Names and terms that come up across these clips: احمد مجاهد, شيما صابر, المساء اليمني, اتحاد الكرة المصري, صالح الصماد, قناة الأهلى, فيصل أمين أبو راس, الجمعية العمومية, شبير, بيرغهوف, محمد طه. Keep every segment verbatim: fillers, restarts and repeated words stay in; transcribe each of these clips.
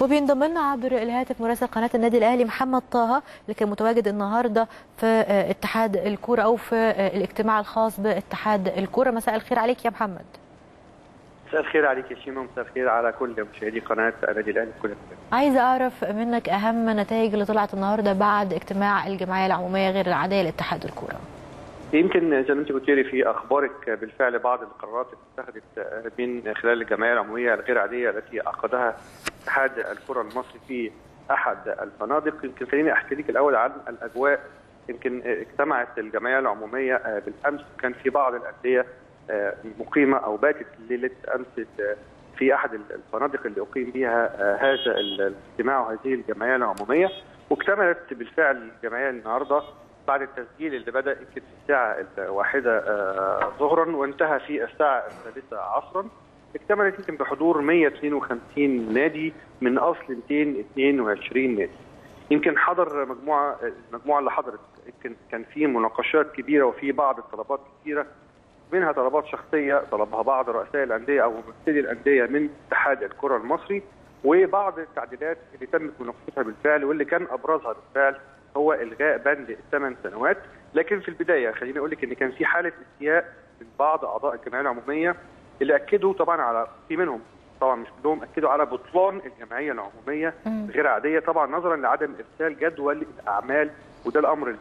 وبينضم لنا عبر الهاتف مراسل قناة النادي الاهلي محمد طه اللي كان متواجد النهارده في اتحاد الكرة او في الاجتماع الخاص باتحاد الكرة. مساء الخير عليك يا محمد. مساء الخير عليك يا شيماء، مساء الخير على كل مشاهدي قناة النادي الاهلي في كل مكان. عايزه اعرف منك اهم النتائج اللي طلعت النهارده بعد اجتماع الجمعية العمومية غير العادية لاتحاد الكرة. يمكن زي ما انت قلتي في اخبارك بالفعل بعض القرارات اتخذت من خلال الجمعيه العموميه الغير عاديه التي عقدها اتحاد الكره المصري في احد الفنادق. يمكن خليني احكي لك الاول عن الاجواء. يمكن اجتمعت الجمعيه العموميه بالامس، كان في بعض الانديه مقيمه او باتت ليله امس في احد الفنادق اللي اقيم بها هذا الاجتماع وهذه الجمعيه العموميه، واكتملت بالفعل الجمعيه النهارده بعد التسجيل اللي بدأ في الساعة الواحدة ظهرا وانتهى في الساعة الثالثة عصرا. اكتملت يمكن بحضور مئة واثنين وخمسين نادي من أصل مئتين واثنين وعشرين نادي. يمكن حضر مجموعة المجموعة اللي حضرت كان في مناقشات كبيرة وفي بعض الطلبات كثيرة، منها طلبات شخصية طلبها بعض رؤساء الأندية أو ممثلي الأندية من اتحاد الكرة المصري، وبعض التعديلات اللي تمت مناقشتها بالفعل واللي كان أبرزها بالفعل هو الغاء بند الثمان سنوات. لكن في البدايه خليني اقول لك ان كان في حاله استياء من بعض اعضاء الجمعيه العموميه اللي اكدوا طبعا على في منهم طبعا مش كلهم اكدوا على بطلان الجمعيه العموميه غير عاديه طبعا نظرا لعدم ارسال جدول الاعمال، وده الامر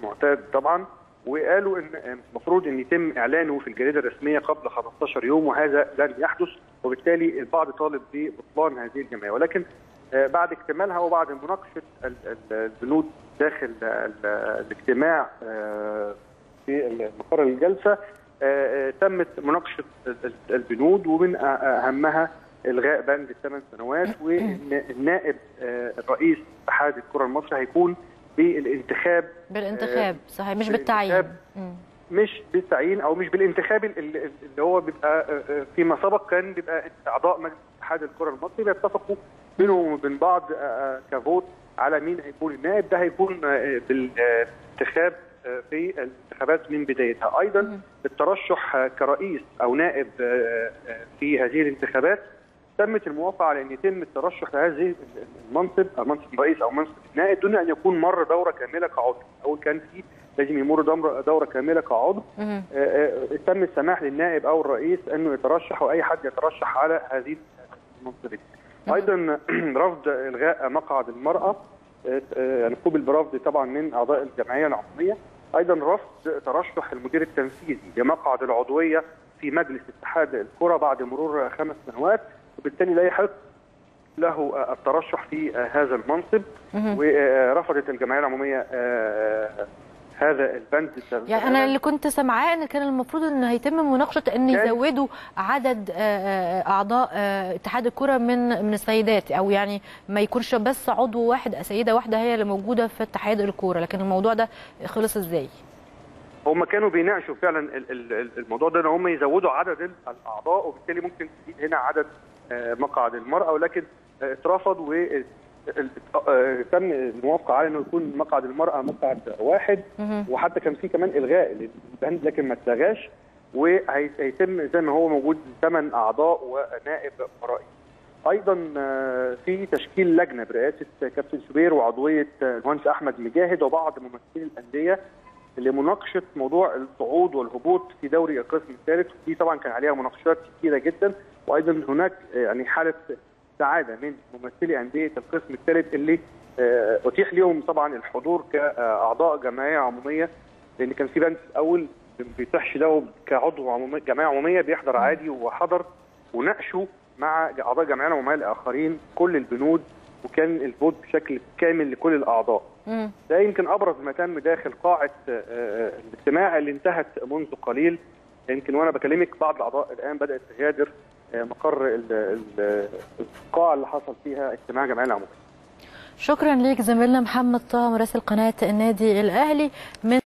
المعتاد طبعا، وقالوا ان المفروض ان يتم اعلانه في الجريده الرسميه قبل خمسة عشر يوم وهذا لن يحدث، وبالتالي البعض طالب ببطلان هذه الجمعيه. ولكن بعد اكتمالها وبعد مناقشه البنود داخل الاجتماع في مقر الجلسه تمت مناقشه البنود ومن اهمها الغاء بند الثمان سنوات، وان النائب الرئيس اتحاد الكره المصري هيكون بالانتخاب بالانتخاب صحيح مش بالتعيين مش بالتعيين او مش بالانتخاب اللي هو بيبقى فيما سبق كان بيبقى اعضاء مجلس اتحاد الكره المصري بيتفقوا بينهم وبين بعض كفوت على مين هيكون النائب. ده هيكون بالانتخاب في الانتخابات من بدايتها. ايضا الترشح كرئيس او نائب في هذه الانتخابات تمت الموافقه على ان يتم الترشح لهذه المنصب او منصب الرئيس او منصب النائب دون ان يكون مر دوره كامله كعضو. اول كان في لازم يمر دوره كامله كعضو. تم السماح للنائب او الرئيس انه يترشح واي حد يترشح على هذه المنصبين. ايضا رفض الغاء مقعد المراه يعني قوبل برفض طبعا من اعضاء الجمعيه العموميه. ايضا رفض ترشح المدير التنفيذي لمقعد العضويه في مجلس اتحاد الكره بعد مرور خمس سنوات، وبالتالي لا يحق له الترشح في هذا المنصب. ورفضت الجمعيه العموميه هذا البند. يعني انا اللي كنت سامعاه ان كان المفروض ان هيتم مناقشه ان يزودوا عدد اعضاء اتحاد الكره من من السيدات، او يعني ما يكونش بس عضو واحد سيده واحده هي اللي موجوده في اتحاد الكره. لكن الموضوع ده خلص ازاي؟ هم كانوا بيناقشوا فعلا الموضوع ده ان هم يزودوا عدد الاعضاء وبالتالي ممكن تزيد هنا عدد مقعد المراه، ولكن اترفض و تم الموافقه على انه يكون مقعد المراه مقعد واحد، وحتى كان في كمان الغاء للبند لكن ما اتلغاش، وهيتم زي ما هو موجود ثمان اعضاء ونائب رئيس. ايضا في تشكيل لجنه برئاسه كابتن شبير وعضويه المهندس احمد مجاهد وبعض ممثلي الانديه لمناقشه موضوع الصعود والهبوط في دوري القسم الثالث، دي طبعا كان عليها مناقشات كثيره جدا. وايضا هناك يعني حاله سعاده من ممثلي انديه القسم الثالث اللي اتيح لهم طبعا الحضور كاعضاء جمعيه عموميه، لان كان في بند الاول ما بيتيحش له كعضو جمعيه عموميه بيحضر عادي، وحضر وناقشوا مع اعضاء جمعيه عموميه الاخرين كل البنود وكان الفوت بشكل كامل لكل الاعضاء. ده يمكن ابرز ما تم داخل قاعه الاجتماع اللي انتهت منذ قليل. يمكن وانا بكلمك بعض الاعضاء الان بدات تغادر مقر القاعة اللي حصل فيها اجتماع جمعية العمومية. شكرا ليك زميلنا محمد طه مراسل قناة النادي الأهلي من